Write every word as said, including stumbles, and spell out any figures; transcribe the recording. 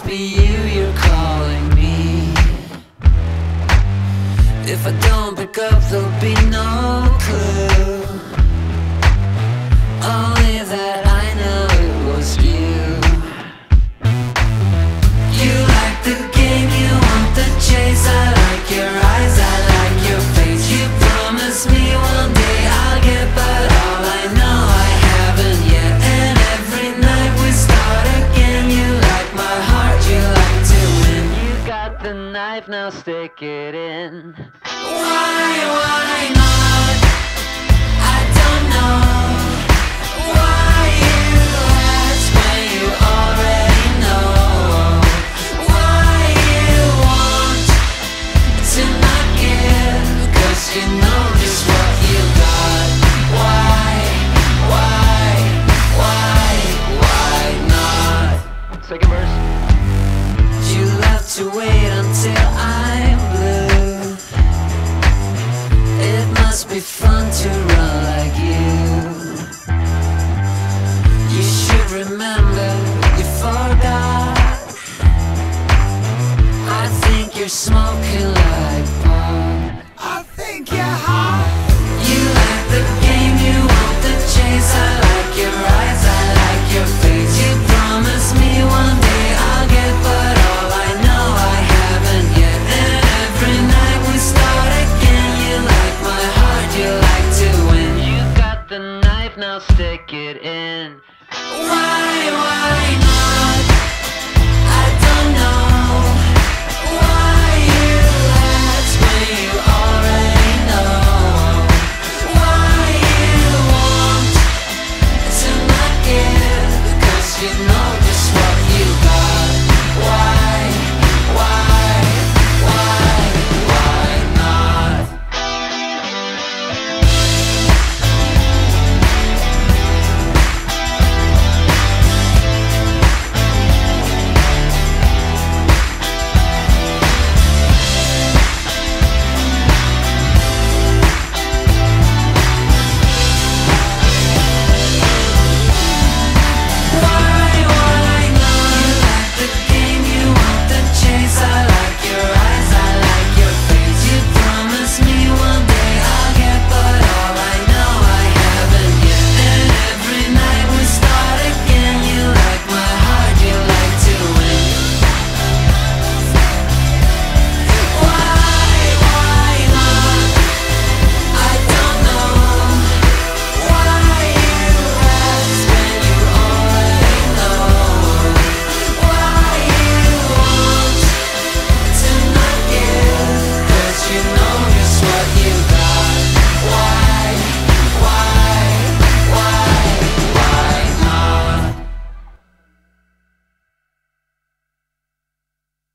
must be you, you're calling me. If I don't pick up, there'll be no clue. Only that I know it was you. You like the game, you want the chase. I like your eyes, I like your face. You promised me one day I'll get by. Now stick it in. Why, why not? I don't know. Why you ask when you already know? Why you want to not give? 'Cause you know just what you got. Why, why, why, why not? Second verse. You love to wait until I'm blue. It must be fun to run like you. You should remember you forgot. I think you're smoking like